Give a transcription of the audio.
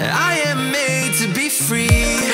I am made to be free.